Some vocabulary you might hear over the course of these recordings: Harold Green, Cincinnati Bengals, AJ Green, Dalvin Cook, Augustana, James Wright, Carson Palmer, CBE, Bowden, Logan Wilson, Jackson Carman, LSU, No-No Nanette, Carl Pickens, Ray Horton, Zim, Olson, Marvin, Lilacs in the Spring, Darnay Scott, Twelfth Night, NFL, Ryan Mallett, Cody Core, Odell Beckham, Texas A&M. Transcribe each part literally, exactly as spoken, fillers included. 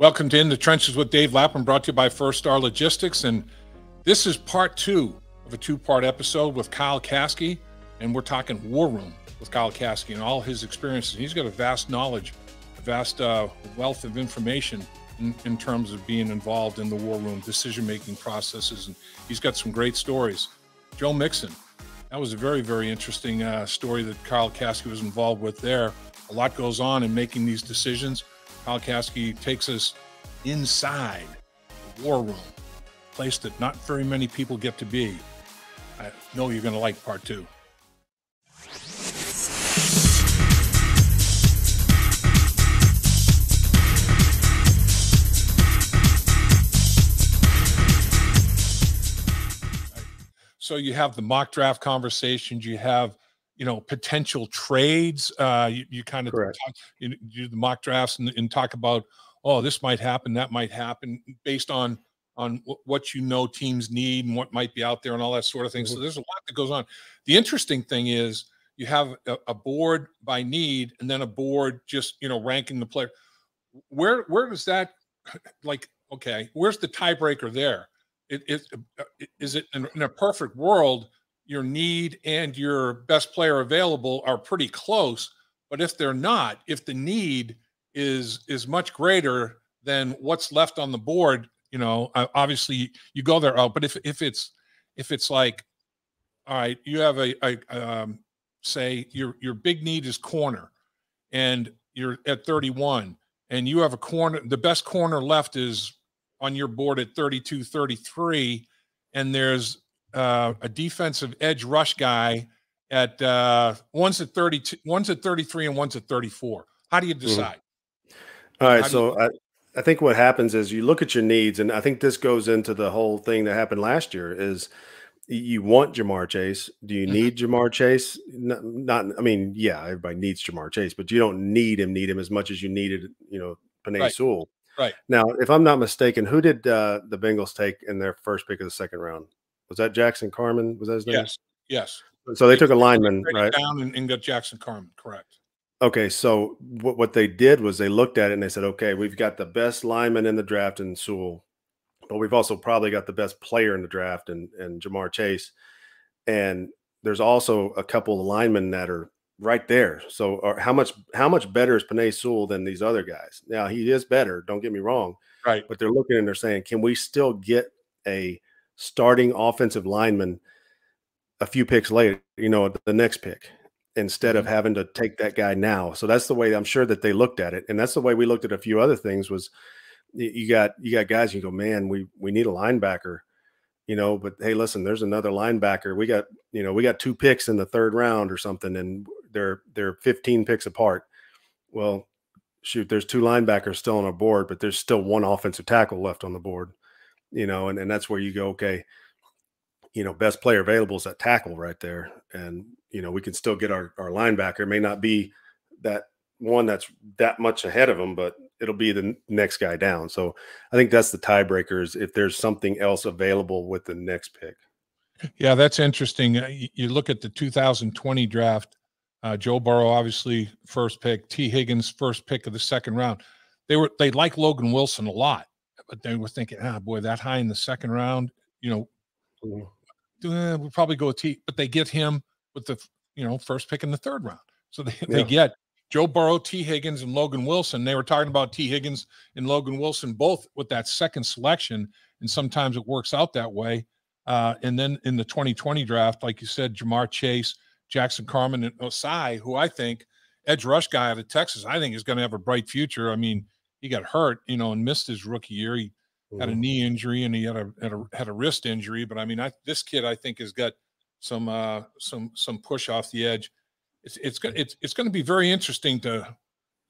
Welcome to In the Trenches with Dave Lappin, brought to you by First Star Logistics. And this is part two of a two-part episode with Kyle Caskey. And we're talking War Room with Kyle Caskey and all his experiences. He's got a vast knowledge, a vast uh, wealth of information in, in terms of being involved in the War Room, decision-making processes. And he's got some great stories. Joe Mixon. That was a very, very interesting uh, story that Kyle Caskey was involved with there. A lot goes on in making these decisions. Kyle Caskey takes us inside the War Room, a place that not very many people get to be. I know you're going to like part two. So you have the mock draft conversations, you have, you know, potential trades. Uh, you, you kind of talk, you, you do the mock drafts and, and talk about, oh, this might happen, that might happen, based on on what you know teams need and what might be out there and all that sort of thing. Mm-hmm. So there's a lot that goes on. The interesting thing is you have a, a board by need and then a board just, you know, ranking the player. Where where does that, like, okay, where's the tiebreaker there? It, it, is it in, in a perfect world, your need and your best player available are pretty close, but if they're not, if the need is is much greater than what's left on the board, you know, obviously you go there out. But if if it's if it's like, all right, you have a, a um, say your your big need is corner, and you're at thirty-one, and you have a corner, the best corner left is on your board at thirty-two, thirty-three, and there's uh, a defensive edge rush guy at uh, one's at thirty-two, one's at thirty-three, and one's at thirty-four. How do you decide? Mm-hmm. All right, How so I, I think what happens is you look at your needs, and I think this goes into the whole thing that happened last year is you want Ja'Marr Chase. Do you mm-hmm. need Ja'Marr Chase? Not, not, I mean, yeah, everybody needs Ja'Marr Chase, but you don't need him, need him as much as you needed, you know, Penei right. Sewell. Right. Now, if I'm not mistaken, who did uh, the Bengals take in their first pick of the second round? Was that Jackson Carman? Was that his name? Yes. Yes. So they, they took a lineman, right? Down and, and got Jackson Carman. Correct. Okay. So what what they did was they looked at it and they said, okay, we've got the best lineman in the draft in Sewell, but we've also probably got the best player in the draft in, in Ja'Marr Chase. And there's also a couple of linemen that are right there. So or how much how much better is Penei Sewell than these other guys? Now, he is better, don't get me wrong. Right. But they're looking and they're saying, can we still get a starting offensive lineman a few picks later, you know, the next pick, instead mm-hmm. of having to take that guy now? So that's the way I'm sure that they looked at it. And that's the way we looked at a few other things was you got you got guys you go, man, we we need a linebacker. You know, but hey, listen, there's another linebacker. We got, you know, we got two picks in the third round or something, and they're they're fifteen picks apart. Well, shoot, there's two linebackers still on our board, but there's still one offensive tackle left on the board. You know, and, and that's where you go, okay, you know, best player available is that tackle right there. And, you know, we can still get our, our linebacker. It may not be that one that's that much ahead of them, but it'll be the next guy down. So I think that's the tiebreakers, if there's something else available with the next pick. Yeah, that's interesting. You look at the two thousand twenty draft, uh, Joe Burrow, obviously first pick, T. Higgins, first pick of the second round. They were, they like Logan Wilson a lot, but they were thinking, ah, boy, that high in the second round, you know, eh, we'll probably go with T, but they get him with the, you know, first pick in the third round. So they, yeah. they get Joe Burrow, T. Higgins, and Logan Wilson. They were talking about T. Higgins and Logan Wilson both with that second selection, and sometimes it works out that way. Uh, and then in the twenty twenty draft, like you said, Ja'Marr Chase, Jackson Carman, and Osai, who I think, edge rush guy out of Texas, I think is going to have a bright future. I mean, he got hurt, you know, and missed his rookie year. He Ooh. had a knee injury and he had a, had a had a wrist injury. But I mean, I, this kid I think has got some uh, some some push off the edge. It's it's going it's it's going to be very interesting to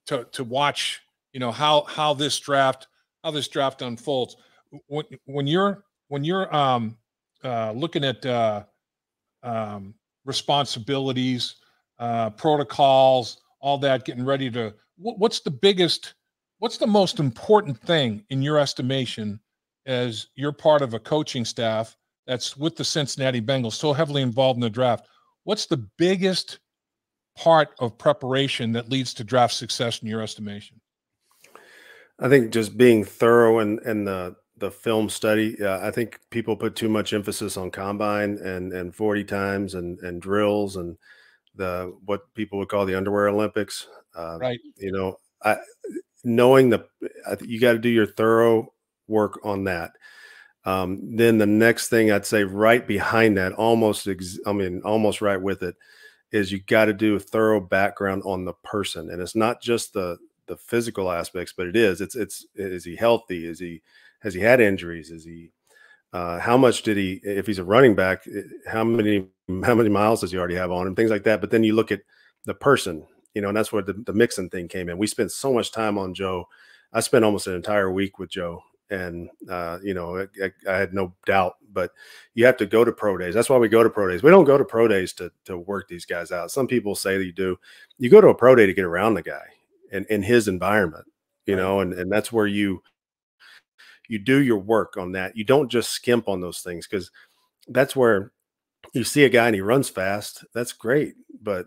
to to watch, you know, how how this draft how this draft unfolds. When when you're when you're um, uh, looking at uh, um, responsibilities, uh, protocols, all that, getting ready to what, what's the biggest, what's the most important thing in your estimation as you're part of a coaching staff that's with the Cincinnati Bengals, so heavily involved in the draft? What's the biggest part of preparation that leads to draft success in your estimation? I think just being thorough in, in the the film study. Uh, I think people put too much emphasis on combine and and forty times and and drills and the what people would call the underwear Olympics. Uh, right. You know, I knowing the I think you got to do your thorough work on that. Um, then the next thing I'd say right behind that, almost ex I mean almost right with it, is you got to do a thorough background on the person, and it's not just the the physical aspects, but it is. It's it's is he healthy? Is he has he had injuries? Is he uh, how much did he? If he's a running back, how many how many miles does he already have on him? Things like that. But then you look at the person, you know, and that's where the, the Mixon thing came in. We spent so much time on Joe. I spent almost an entire week with Joe, and uh, you know, I, I had no doubt. But you have to go to pro days. That's why we go to pro days. We don't go to pro days to to work these guys out. Some people say that you do. You go to a pro day to get around the guy and in his environment, you know, and, and that's where you, you do your work on that. You don't just skimp on those things, because that's where you see a guy and he runs fast. That's great. But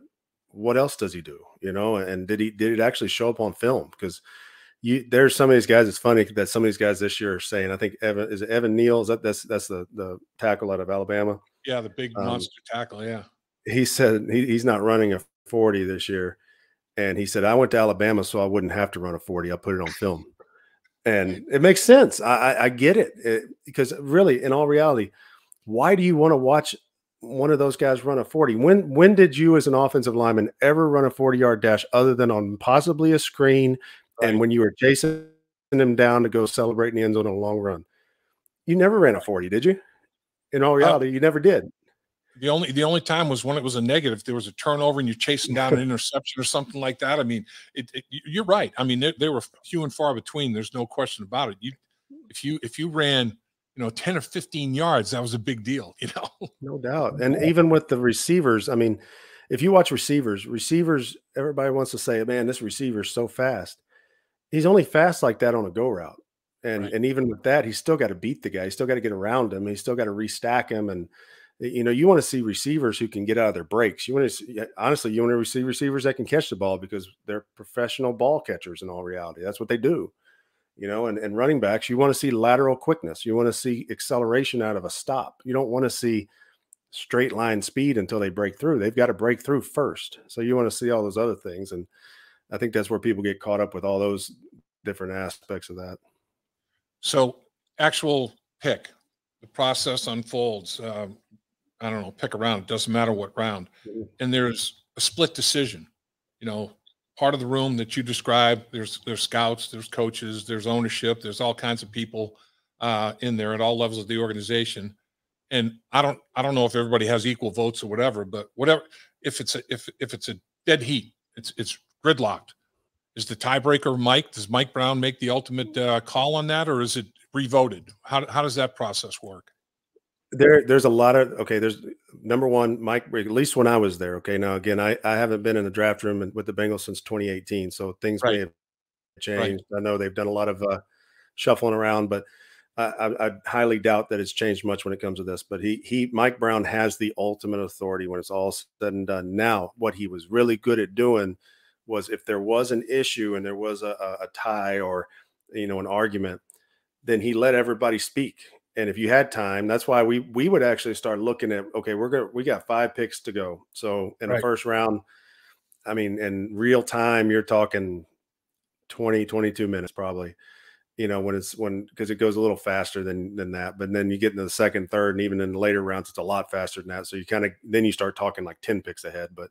what else does he do? You know, and did he, did it actually show up on film? Because you, there's some of these guys, it's funny that some of these guys this year are saying, I think Evan, is it Evan Neal? Is that, that's, that's the, the tackle out of Alabama. Yeah. The big monster um, tackle. Yeah. He said he, he's not running a forty this year. And he said, I went to Alabama so I wouldn't have to run a forty. I'll put it on film. And it makes sense. I, I, I get it. it. Because really, in all reality, why do you want to watch one of those guys run a forty? When when did you as an offensive lineman ever run a forty-yard dash other than on possibly a screen right. and when you were chasing them down to go celebrate in the end zone on a long run? You never ran a forty, did you? In all reality, uh, you never did. The only the only time was when it was a negative. There was a turnover and you're chasing down an interception or something like that. I mean, it, it, you're right. I mean, they, they were few and far between. There's no question about it. You, if you if you ran, you know, ten or fifteen yards, that was a big deal. You know, no doubt. And yeah. even with the receivers, I mean, if you watch receivers, receivers, everybody wants to say, "Man, this receiver's so fast." He's only fast like that on a go route, and right. and even with that, he's still got to beat the guy. He's still got to get around him. He's still got to restack him and. You know, you want to see receivers who can get out of their breaks. You want to see, honestly, you want to see receivers that can catch the ball because they're professional ball catchers in all reality. That's what they do, you know, and, and running backs, you want to see lateral quickness. You want to see acceleration out of a stop. You don't want to see straight line speed until they break through. They've got to break through first. So you want to see all those other things. And I think that's where people get caught up with all those different aspects of that. So actual pick, the process unfolds. Um, I don't know, pick a round. It doesn't matter what round. And there's a split decision. You know, part of the room that you describe, there's there's scouts, there's coaches, there's ownership, there's all kinds of people uh, in there at all levels of the organization. And I don't I don't know if everybody has equal votes or whatever, but whatever, if it's a, if if it's a dead heat, it's it's gridlocked. Is the tiebreaker Mike? Does Mike Brown make the ultimate uh, call on that, or is it revoted? How how does that process work? There, there's a lot of, okay, there's number one, Mike, at least when I was there. Okay. Now, again, I, I haven't been in the draft room with the Bengals since twenty eighteen. So things right. may have changed. Right. I know they've done a lot of uh, shuffling around, but I, I, I highly doubt that it's changed much when it comes to this, but he, he, Mike Brown has the ultimate authority when it's all said and done. Now, what he was really good at doing was if there was an issue and there was a, a, a tie or, you know, an argument, then he let everybody speak. And if you had time, that's why we we would actually start looking at, okay, we're gonna we got five picks to go. So in right. the first round, I mean, in real time, you're talking twenty, twenty-two minutes probably, you know, when it's when because it goes a little faster than than that. But then you get into the second, third, and even in the later rounds, it's a lot faster than that. So you kind of then you start talking like ten picks ahead. But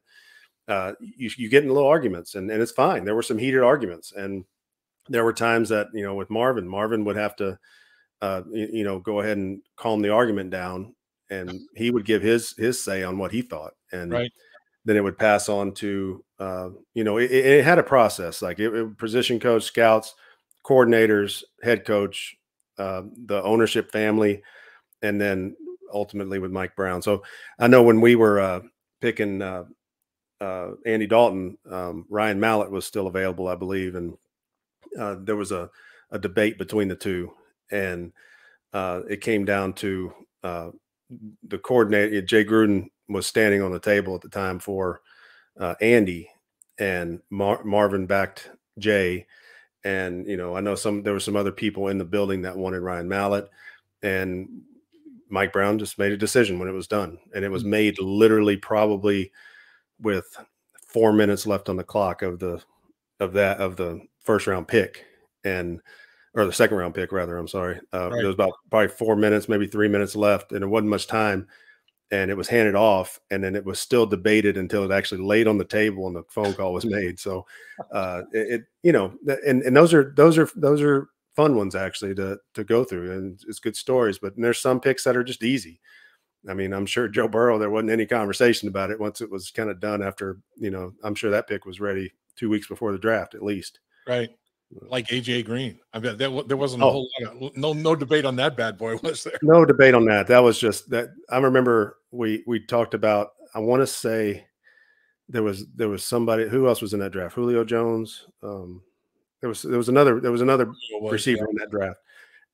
uh, you you get in little arguments, and and it's fine. There were some heated arguments, and there were times that you know with Marvin, Marvin would have to. Uh, you, you know, go ahead and calm the argument down, and he would give his his say on what he thought, and right. then it would pass on to uh, you know it, it had a process like it, it, position coach, scouts, coordinators, head coach, uh, the ownership family, and then ultimately with Mike Brown. So I know when we were uh, picking uh, uh, Andy Dalton, um, Ryan Mallett was still available, I believe, and uh, there was a a debate between the two. And uh, it came down to uh, the coordinator. Jay Gruden was standing on the table at the time for uh, Andy, and Mar Marvin backed Jay. And, you know, I know some, there were some other people in the building that wanted Ryan Mallett, and Mike Brown just made a decision when it was done. And it was made literally probably with four minutes left on the clock of the, of that, of the first round pick, and, or the second round pick rather, I'm sorry. Uh, right. There was about probably four minutes, maybe three minutes left, and it wasn't much time. And it was handed off, and then it was still debated until it actually laid on the table and the phone call was made. So, uh, it, it you know, and and those are those are those are fun ones actually to to go through, and it's good stories. But there's some picks that are just easy. I mean, I'm sure Joe Burrow, there wasn't any conversation about it once it was kind of done. After, you know, I'm sure that pick was ready two weeks before the draft at least. Right, like A J Green. I mean, that, there wasn't a oh. whole lot of, no no debate on that bad boy, was there? No debate on that. That was just that. I remember. We we talked about, I want to say there was there was somebody, who else was in that draft? Julio Jones. Um, there was there was another there was another was, receiver yeah. in that draft,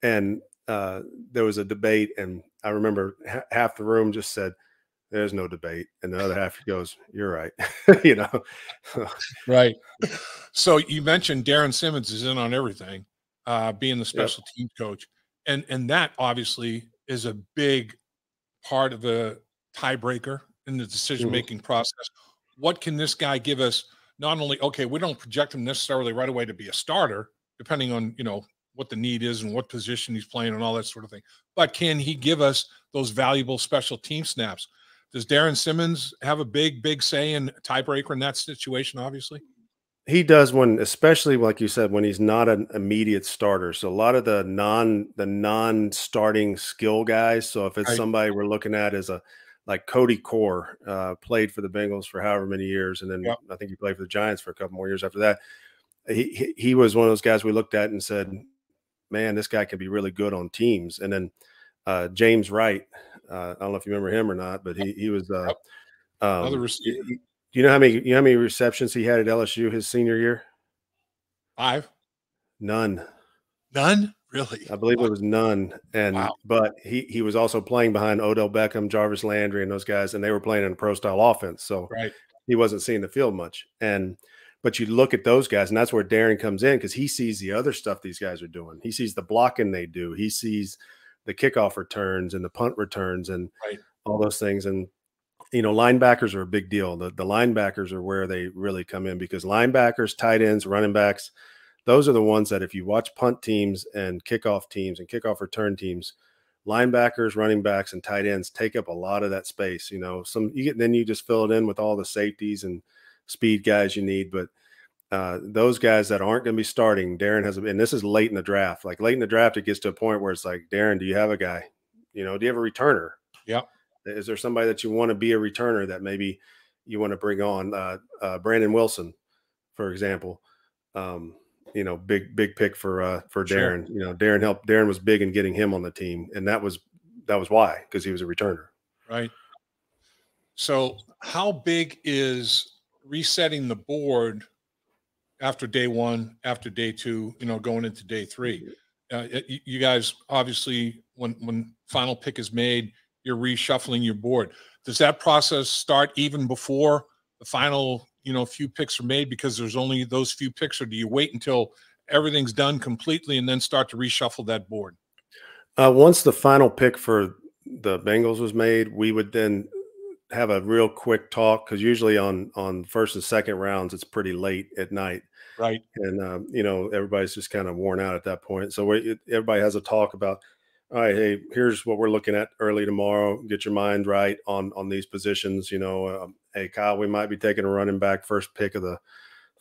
and uh, there was a debate. And I remember ha half the room just said, "There's no debate," and the other half goes, "You're right." You know, right. So you mentioned Darren Simmons is in on everything, uh, being the special yep. team coach, and and that obviously is a big part of the tiebreaker in the decision-making mm-hmm. process. What can this guy give us? Not only, okay, we don't project him necessarily right away to be a starter, depending on, you know, what the need is and what position he's playing and all that sort of thing, but can he give us those valuable special team snaps? Does Darren Simmons have a big, big say in tiebreaker in that situation? Obviously he does, when, especially like you said, when he's not an immediate starter. So a lot of the non, the non-starting skill guys. So if it's somebody we're looking at as a, like Cody Core, uh, played for the Bengals for however many years. And then yep. I think he played for the Giants for a couple more years after that. He, he, he was one of those guys we looked at and said, man, this guy can be really good on teams. And then uh, James Wright, uh, I don't know if you remember him or not, but he, he was uh, um, another receiver. He, Do you know how many you know how many receptions he had at L S U his senior year? Five. None. None? Really? I believe wow. it was none. And wow. but he he was also playing behind Odell Beckham, Jarvis Landry, and those guys, and they were playing in a pro style offense. So right. he wasn't seeing the field much. And but you look at those guys, and that's where Darren comes in, because he sees the other stuff these guys are doing. He sees the blocking they do, he sees the kickoff returns and the punt returns and right. all those things. And you know, linebackers are a big deal. The, the linebackers are where they really come in, because linebackers, tight ends, running backs, those are the ones that if you watch punt teams and kickoff teams and kickoff return teams, linebackers, running backs, and tight ends take up a lot of that space. You know, some you get, then you just fill it in with all the safeties and speed guys you need. But uh, those guys that aren't going to be starting, Darren has, and this is late in the draft, like late in the draft, it gets to a point where it's like, Darren, do you have a guy? You know, do you have a returner? Yeah. Is there somebody that you want to be a returner that maybe you want to bring on? Uh, uh, Brandon Wilson, for example, um, you know, big, big pick for, uh, for Darren, sure. you know, Darren helped. Darren was big in getting him on the team. And that was, that was why, because he was a returner. Right. So how big is resetting the board after day one, after day two, you know, going into day three? Uh, you guys, obviously when, when final pick is made, you're reshuffling your board. Does that process start even before the final, you know, few picks are made, because there's only those few picks, or do you wait until everything's done completely and then start to reshuffle that board? Uh, once the final pick for the Bengals was made, we would then have a real quick talk, because usually on, on first and second rounds, it's pretty late at night. Right. And, um, you know, everybody's just kind of worn out at that point. So we, it, everybody has a talk about, all right, hey, here's what we're looking at early tomorrow. Get your mind right on on these positions. You know, um, hey, Kyle, we might be taking a running back first pick of the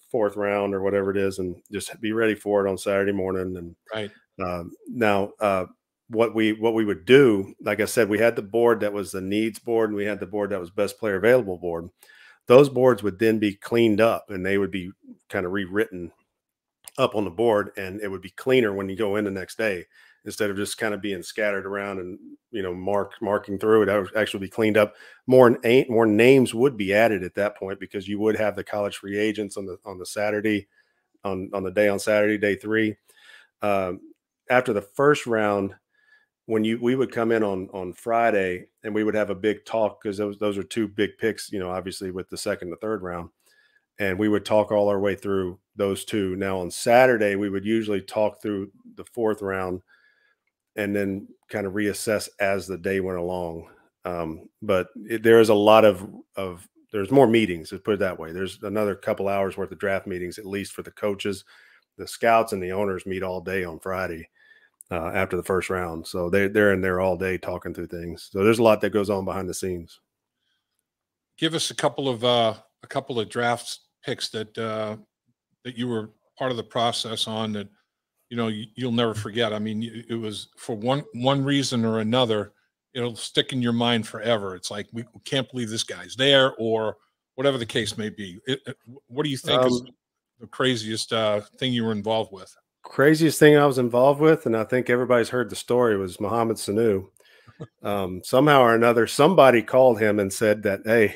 fourth round or whatever it is, and just be ready for it on Saturday morning. And right um, now, uh, what we what we would do, like I said, we had the board that was the needs board, and we had the board that was best player available board. Those boards would then be cleaned up, and they would be kind of rewritten up on the board, and it would be cleaner when you go in the next day. Instead of just kind of being scattered around and, you know, mark marking through it, I would actually be cleaned up. More ain't more names would be added at that point, because you would have the college free agents on the on the Saturday, on on the day on Saturday, day three. Um, after the first round, when you we would come in on on Friday, and we would have a big talk, because those those are two big picks, you know, obviously with the second and the third round, and we would talk all our way through those two. Now on Saturday, we would usually talk through the fourth round and then kind of reassess as the day went along. Um, but it, there is a lot of, of, there's more meetings, let's put it that way. There's another couple hours worth of draft meetings, at least for the coaches. The scouts and the owners meet all day on Friday uh, after the first round. So they, they're in there all day talking through things. So there's a lot that goes on behind the scenes. Give us a couple of, uh, a couple of draft picks that, uh, that you were part of the process on that, you know, you, you'll never forget. I mean, it was for one, one reason or another, it'll stick in your mind forever. It's like, we can't believe this guy's there, or whatever the case may be. It, it, what do you think um, is the craziest uh, thing you were involved with? Craziest thing I was involved with, and I think everybody's heard the story, was Muhammad Sanu. Um, somehow or another, somebody called him and said that, hey,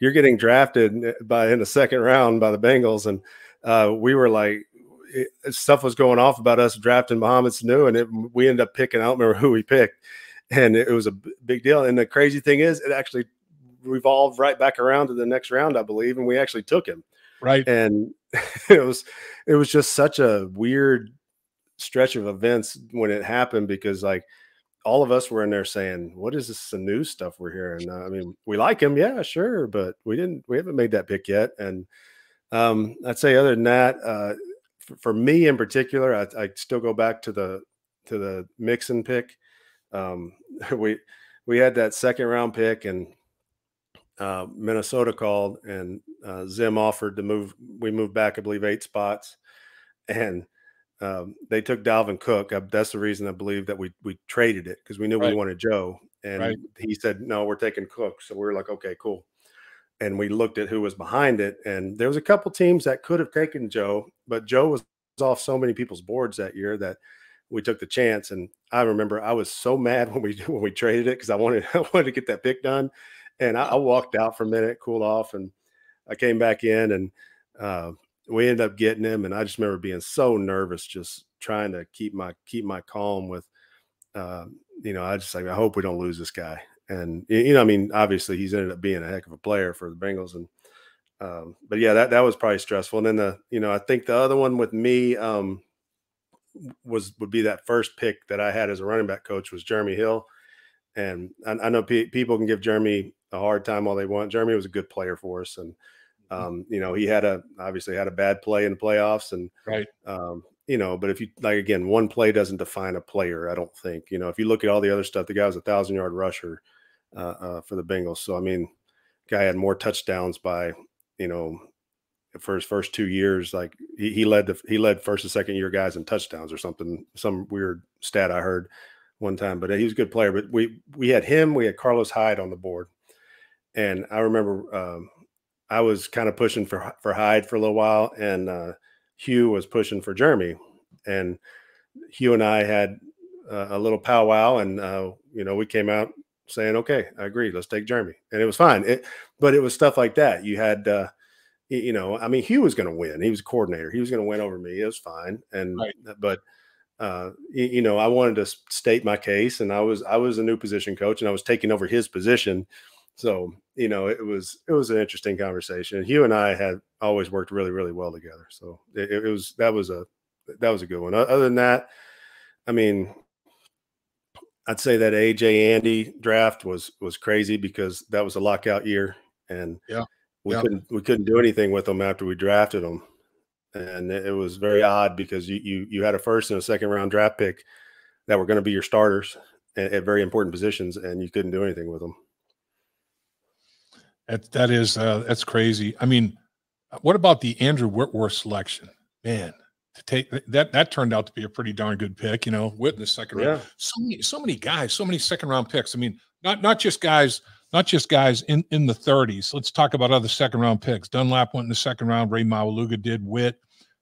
you're getting drafted by in the second round by the Bengals. And uh, we were like, it, stuff was going off about us drafting Muhammad Sanu, and it, we ended up picking, I don't remember who we picked. And it was a big deal. And the crazy thing is, it actually revolved right back around to the next round, I believe. And we actually took him. Right. And it was, it was just such a weird stretch of events when it happened, because like all of us were in there saying, what is this Sanu stuff we're hearing? Uh, I mean, we like him. Yeah, sure. But we didn't, we haven't made that pick yet. And um, I'd say other than that, uh, for, for me in particular, I, I still go back to the, to the Mixon pick. Um, we, we had that second round pick, and uh, Minnesota called, and uh, Zim offered to move. We moved back, I believe, eight spots, and um, they took Dalvin Cook. I, that's the reason I believe that we, we traded it, because we knew right. we wanted Joe, and right. he said, no, we're taking Cook. So we were like, okay, cool. And we looked at who was behind it, and there was a couple teams that could have taken Joe, but Joe was off so many people's boards that year that we took the chance. And I remember I was so mad when we when we traded it, because I wanted I wanted to get that pick done. And I, I walked out for a minute, cooled off, and I came back in, and uh, we ended up getting him. And I just remember being so nervous, just trying to keep my keep my calm with, uh, you know, I just like, I hope we don't lose this guy. And, you know, I mean, obviously he's ended up being a heck of a player for the Bengals. And um, but, yeah, that, that was probably stressful. And then, the you know, I think the other one with me um, – was would be that first pick that I had as a running back coach was Jeremy Hill. And I, I know pe people can give Jeremy a hard time all they want. Jeremy was a good player for us. And, um, you know, he had a, obviously had a bad play in the playoffs, and, right. um, you know, but if you like, again, one play doesn't define a player. I don't think, you know, if you look at all the other stuff, the guy was a thousand yard rusher uh, uh, for the Bengals. So, I mean, guy had more touchdowns by, you know, for his first two years, like he, he led the he led first and second year guys in touchdowns or something, some weird stat I heard one time. But he was a good player. But we we had him, we had Carlos Hyde on the board, and I remember um, I was kind of pushing for for Hyde for a little while, and uh, Hugh was pushing for Jeremy, and Hugh and I had uh, a little powwow, and uh, you know, we came out saying, okay, I agree, let's take Jeremy, and it was fine. It, but it was stuff like that. You had. Uh, You know, I mean, Hugh was going to win. He was a coordinator. He was going to win over me. It was fine. And, right. but, uh, you know, I wanted to state my case, and I was, I was a new position coach, and I was taking over his position. So, you know, it was, it was an interesting conversation. Hugh and I had always worked really, really well together. So it, it was, that was a, that was a good one. Other than that, I mean, I'd say that A J Andy draft was, was crazy, because that was a lockout year, and yeah. We yep. couldn't we couldn't do anything with them after we drafted them, and it was very odd, because you you you had a first and a second round draft pick that were going to be your starters at, at very important positions, and you couldn't do anything with them. That that is uh, that's crazy. I mean, what about the Andrew Whitworth selection? Man, to take that that turned out to be a pretty darn good pick. You know, Whit in the second yeah. round. So many so many guys, so many second round picks. I mean, not not just guys. Not just guys in, in the thirties. Let's talk about other second-round picks. Dunlap went in the second round. Ray Maluga did. Witt,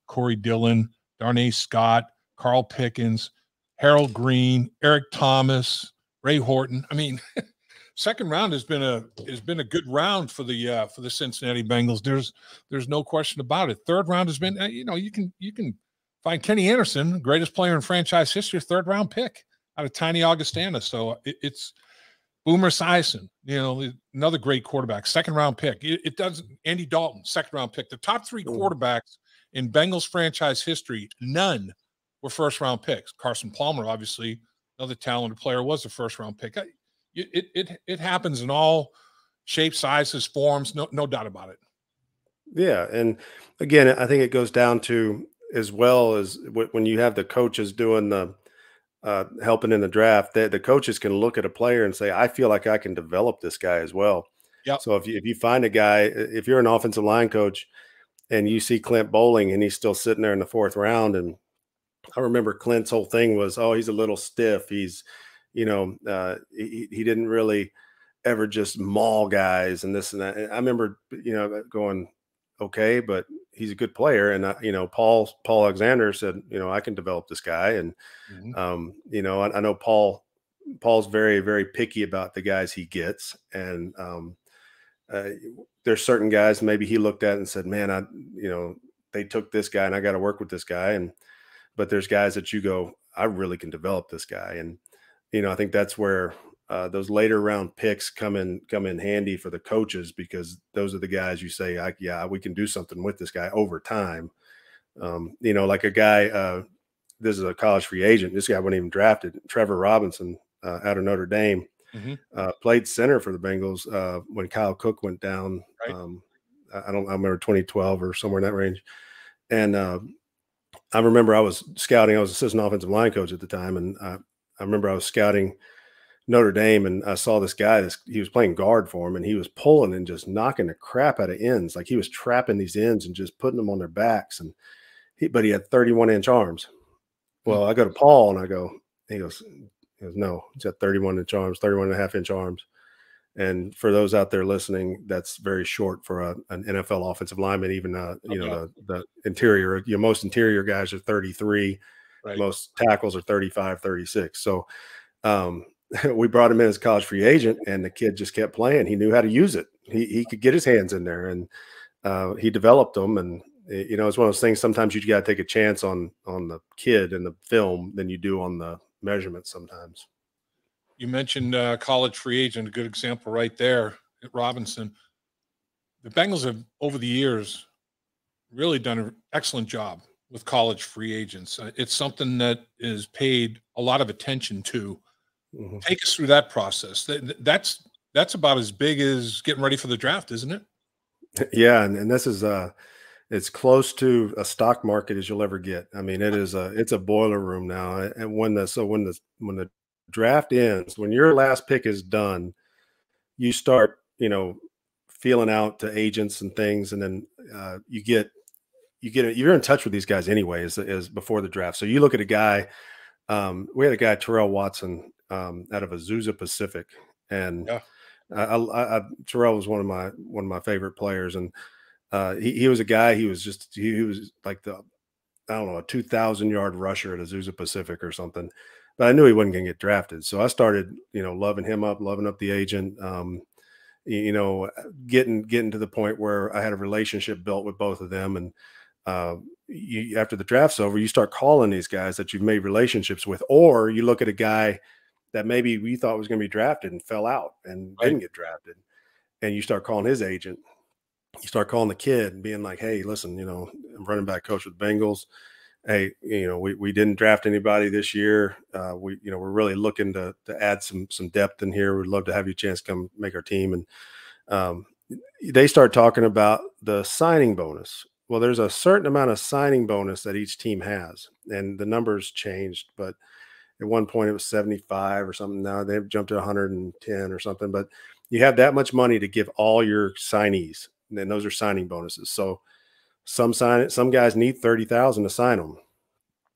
Corey Dillon, Darnay Scott, Carl Pickens, Harold Green, Eric Thomas, Ray Horton. I mean, second round has been a has been a good round for the uh, for the Cincinnati Bengals. There's there's no question about it. Third round has been, you know, you can you can find Kenny Anderson, greatest player in franchise history, third round pick out of Tiny Augustana. So it, it's. Boomer Esiason, you know, another great quarterback, second round pick. It, it doesn't. Andy Dalton, second round pick. The top three quarterbacks in Bengals franchise history, none were first round picks. Carson Palmer, obviously, another talented player, was a first round pick. I, it it it happens in all shapes, sizes, forms. No no doubt about it. Yeah, and again, I think it goes down to as well as when you have the coaches doing the uh, helping in the draft, that the coaches can look at a player and say, I feel like I can develop this guy as well. Yeah. So if you, if you find a guy, if you're an offensive line coach and you see Clint Bowling and he's still sitting there in the fourth round, and I remember Clint's whole thing was, oh, he's a little stiff. He's, you know, uh, he, he didn't really ever just maul guys and this and that. And I remember, you know, going, okay, but he's a good player. And, uh, you know, Paul, Paul Alexander said, you know, I can develop this guy. And, mm-hmm. um, you know, I, I know Paul, Paul's very, very picky about the guys he gets. And um, uh, there's certain guys maybe he looked at and said, man, I, you know, they took this guy and I got to work with this guy. And, but there's guys that you go, I really can develop this guy. And, you know, I think that's where uh, those later round picks come in, come in handy for the coaches, because those are the guys you say, I, yeah, we can do something with this guy over time. Um, you know, like a guy, uh, this is a college free agent. This guy wasn't even drafted. Trevor Robinson uh, out of Notre Dame, mm-hmm. uh, played center for the Bengals uh, when Kyle Cook went down. Right. Um, I don't I remember twenty twelve or somewhere in that range. And uh, I remember I was scouting. I was assistant offensive line coach at the time. And I, I remember I was scouting Notre Dame, and I saw this guy. This, he was playing guard for him, and he was pulling and just knocking the crap out of ends. Like he was trapping these ends and just putting them on their backs. And he, but he had thirty-one inch arms. Well, I go to Paul and I go, he goes, he goes, no, he's got thirty-one inch arms, thirty-one and a half inch arms. And for those out there listening, that's very short for a, an N F L offensive lineman. Even uh, you okay. know the, the interior, your most interior guys are thirty-three. Right. Most tackles are thirty-five, thirty-six. So um, we brought him in as a college free agent, and the kid just kept playing. He knew how to use it. He, he could get his hands in there, and uh, he developed them. And, you know, it's one of those things, sometimes you got to take a chance on, on the kid and the film than you do on the measurements sometimes. You mentioned uh, college free agent, a good example right there at Robinson. The Bengals have, over the years, really done an excellent job with college free agents. It's something that is paid a lot of attention to. Mm-hmm. Take us through that process. That, that's, that's about as big as getting ready for the draft, isn't it? Yeah. And, and this is uh it's close to a stock market as you'll ever get. I mean, it is a, it's a boiler room now. And when the, so when the, when the draft ends, when your last pick is done, you start, you know, feeling out to agents and things. And then uh, you get, You get you're in touch with these guys anyway, as, as before the draft. So you look at a guy. Um, we had a guy, Terrell Watson, um, out of Azusa Pacific, and yeah. I, I, I, Terrell was one of my one of my favorite players. And uh, he, he was a guy. He was just he, he was like the I don't know a two thousand yard rusher at Azusa Pacific or something. But I knew he wasn't going to get drafted, so I started you know loving him up, loving up the agent. Um, you know, getting getting to the point where I had a relationship built with both of them. And Uh, you, after the draft's over, you start calling these guys that you've made relationships with, or you look at a guy that maybe we thought was going to be drafted and fell out and right. didn't get drafted, and you start calling his agent. You start calling the kid and being like, "Hey, listen, you know, I'm running back coach with the Bengals. Hey, you know, we we didn't draft anybody this year. Uh, we you know we're really looking to to add some some depth in here. We'd love to have you a chance to come make our team." And um, they start talking about the signing bonus. Well, there's a certain amount of signing bonus that each team has, and the numbers changed, but at one point it was seventy-five or something. Now they've jumped to one hundred ten or something, but you have that much money to give all your signees, and those are signing bonuses. So some sign some guys need thirty thousand to sign them.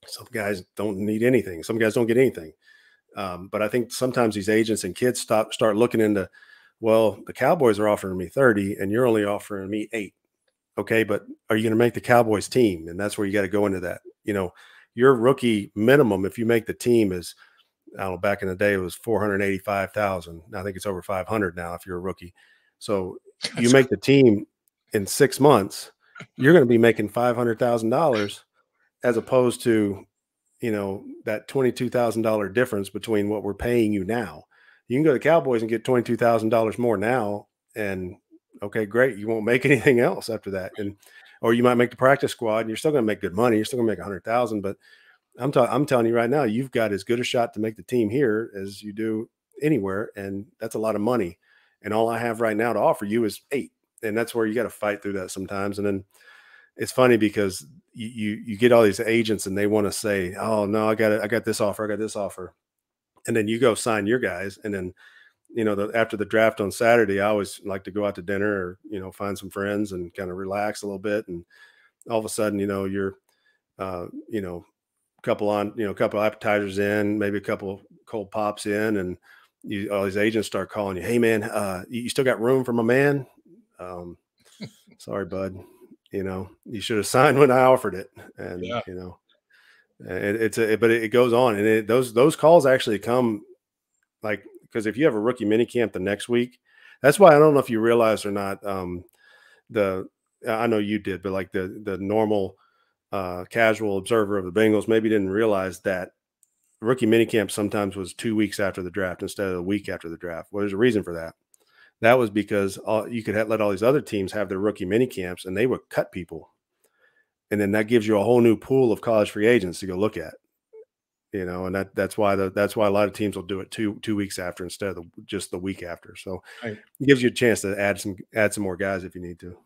Some guys don't need anything. Some guys don't get anything. Um, but I think sometimes these agents and kids stop, start looking into, well, the Cowboys are offering me thirty and you're only offering me eight. Okay, but are you going to make the Cowboys team? And that's where you got to go into that. You know, your rookie minimum, if you make the team, is, I don't know, back in the day, it was four hundred eighty-five thousand. I think it's over five hundred now if you're a rookie. So you make the team in six months, you're going to be making five hundred thousand dollars as opposed to, you know, that twenty-two thousand dollar difference between what we're paying you now. you can go to the Cowboys and get twenty-two thousand dollars more now. And okay, great. You won't make anything else after that. And, or you might make the practice squad and you're still going to make good money. You're still gonna make a hundred thousand, but I'm t- I'm telling you right now, you've got as good a shot to make the team here as you do anywhere. And that's a lot of money. And all I have right now to offer you is eight. And that's where you got to fight through that sometimes. And then it's funny because you, you, you get all these agents and they want to say, oh no, I got it. I got this offer. I got this offer. And then you go sign your guys. And then, you know, the, after the draft on Saturday, I always like to go out to dinner or, you know, find some friends and kind of relax a little bit. And all of a sudden, you know, you're, uh, you know, a couple on, you know, a couple appetizers in, maybe a couple cold pops in, and you, all these agents start calling you, hey man, uh, you still got room for my man? Um, sorry, bud, you know, you should have signed when I offered it. And, yeah. you know, it, it's a, it, but it goes on, and it, those, those calls actually come like, because if you have a rookie minicamp the next week, that's why I don't know if you realize or not. Um, the I know you did, but like the the normal uh, casual observer of the Bengals maybe didn't realize that rookie minicamp sometimes was two weeks after the draft instead of a week after the draft. Well, there's a reason for that. That was because all, you could have, let all these other teams have their rookie minicamps, and they would cut people, and then that gives you a whole new pool of college free agents to go look at. You know, and that, that's why the, that's why a lot of teams will do it two two weeks after instead of the, just the week after. So right. It gives you a chance to add some add some more guys if you need to.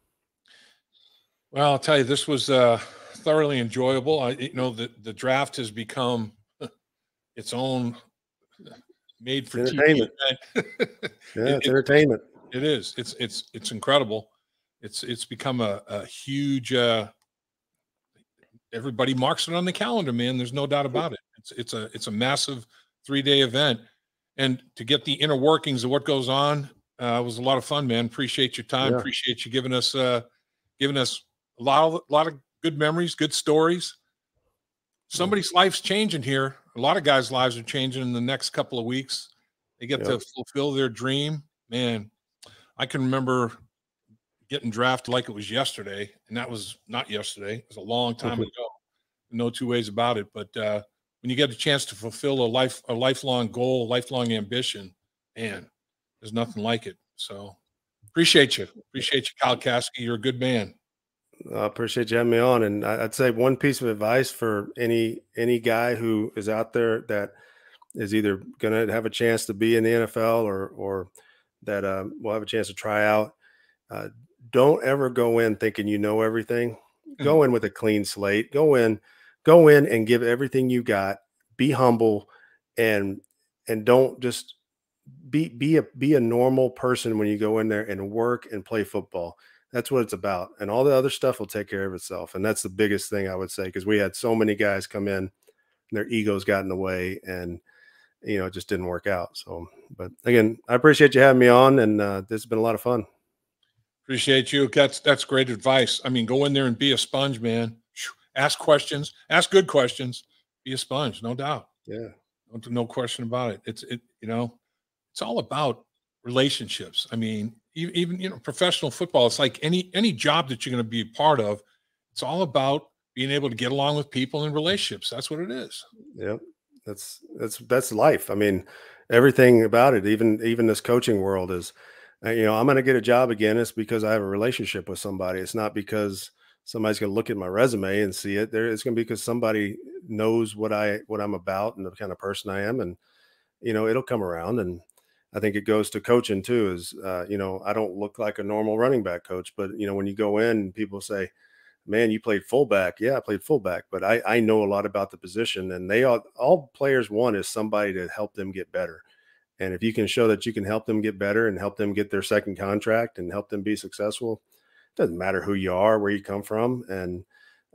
Well, I'll tell you, this was uh, thoroughly enjoyable. I, you know, the, the draft has become its own made for entertainment. T V event. Yeah, it's it, entertainment. It is. It's it's it's incredible. It's it's become a, a huge. Uh, everybody marks it on the calendar, man. There's no doubt about it. It's, it's a it's a massive three-day event, and to get the inner workings of what goes on uh, was a lot of fun, man. Appreciate your time. Yeah. Appreciate you giving us uh, giving us a lot of, lot of good memories, good stories. Somebody's yeah. life's changing here. A lot of guys' lives are changing in the next couple of weeks. They get yeah. to fulfill their dream, man. I can remember getting drafted like it was yesterday, and that was not yesterday. It was a long time ago. No two ways about it, but. Uh, When you get a chance to fulfill a life, a lifelong goal, lifelong ambition, man, there's nothing like it. So appreciate you. Appreciate you, Kyle Caskey. You're a good man. I appreciate you having me on. And I'd say one piece of advice for any, any guy who is out there that is either going to have a chance to be in the N F L or, or that um, will have a chance to try out. Uh, don't ever go in thinking you know everything. Mm-hmm. Go in with a clean slate. Go in. Go in and give everything you got. Be humble, and and don't just be be a be a normal person when you go in there and work and play football. That's what it's about, and all the other stuff will take care of itself. And that's the biggest thing I would say, because we had so many guys come in, and their egos got in the way, and you know it just didn't work out. So, but again, I appreciate you having me on, and uh, this has been a lot of fun. Appreciate you. That's that's great advice. I mean, go in there and be a sponge, man. Ask questions, ask good questions, be a sponge, no doubt. Yeah. No, no question about it. It's, it, you know, it's all about relationships. I mean, even, you know, professional football, it's like any, any job that you're going to be a part of, it's all about being able to get along with people in relationships. That's what it is. Yeah. That's, that's, that's life. I mean, everything about it, even, even this coaching world is, you know, I'm going to get a job again. It's because I have a relationship with somebody. It's not because somebody's going to look at my resume and see it there. It's going to be because somebody knows what I, what I'm about and the kind of person I am. And, you know, it'll come around. And I think it goes to coaching too, is, uh, you know, I don't look like a normal running back coach, but you know, when you go in, people say, man, you played fullback. Yeah, I played fullback, but I, I know a lot about the position, and they all, all players want is somebody to help them get better. And if you can show that you can help them get better and help them get their second contract and help them be successful, doesn't matter who you are, where you come from. And,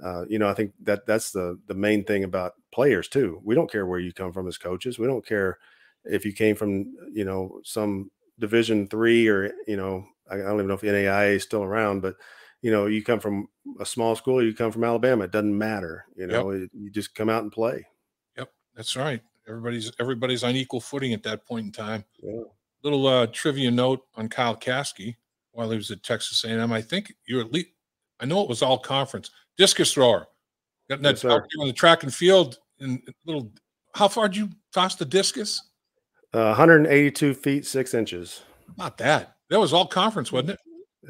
uh, you know, I think that that's the the main thing about players too. We don't care where you come from as coaches. We don't care if you came from, you know, some division three or, you know, I don't even know if N A I A is still around, but, you know, you come from a small school, you come from Alabama, it doesn't matter. You know, yep. it, you just come out and play. Yep. That's right. Everybody's, everybody's on equal footing at that point in time. Yeah. Little uh, trivia note on Kyle Caskey. While he was at Texas A and M, I think you at least, I know it was all conference. Discus thrower. Got that yes, on the track and field. And little, how far did you toss the discus? Uh, one hundred eighty-two feet, six inches. Not that. That was all conference, wasn't it?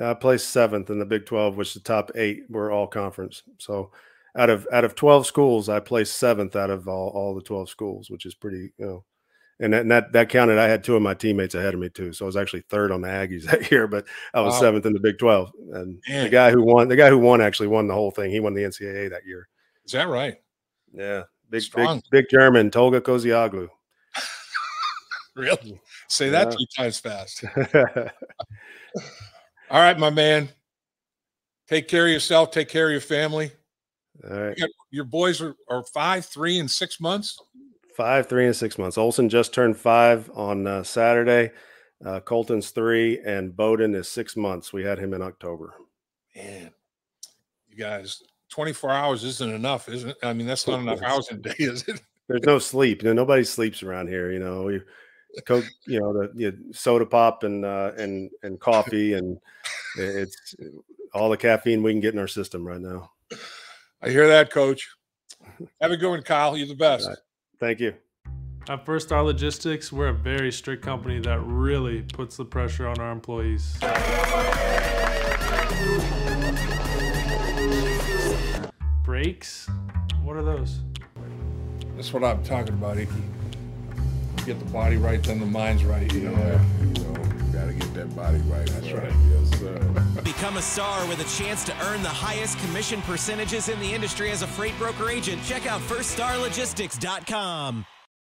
I placed seventh in the Big twelve, which the top eight were all conference. So out of out of twelve schools, I placed seventh out of all, all the twelve schools, which is pretty, you know. And that, and that that counted. I had two of my teammates ahead of me too, so I was actually third on the Aggies that year. But I was wow. seventh in the Big twelve. And Man. the guy who won, the guy who won, actually won the whole thing. He won the N C double A that year. Is that right? Yeah, big Strong. big big German, Tolga Kosioglu. Really? Say that yeah. three times fast. All right, my man. Take care of yourself. Take care of your family. All right. You got, your boys are, are five, three, and six months. Five, three, and six months. Olson just turned five on uh, Saturday. Uh, Colton's three, and Bowden is six months. We had him in October. Man, you guys, twenty-four hours isn't enough, isn't it? I mean, that's not enough hours in a day, is it? There's no sleep. You know, nobody sleeps around here. You know, you, Coke, you know, the you know, soda pop and uh, and and coffee, and it's all the caffeine we can get in our system right now. I hear that, Coach. Have a good one, Kyle. You're the best. Thank you. At First Star Logistics, we're a very strict company that really puts the pressure on our employees. Breaks? What are those? That's what I'm talking about, Icky. Get the body right, then the mind's right. You yeah, know, you know, you gotta get that body right. That's right. right. Yes, sir. Become a star with a chance to earn the highest commission percentages in the industry as a freight broker agent. Check out first star logistics dot com.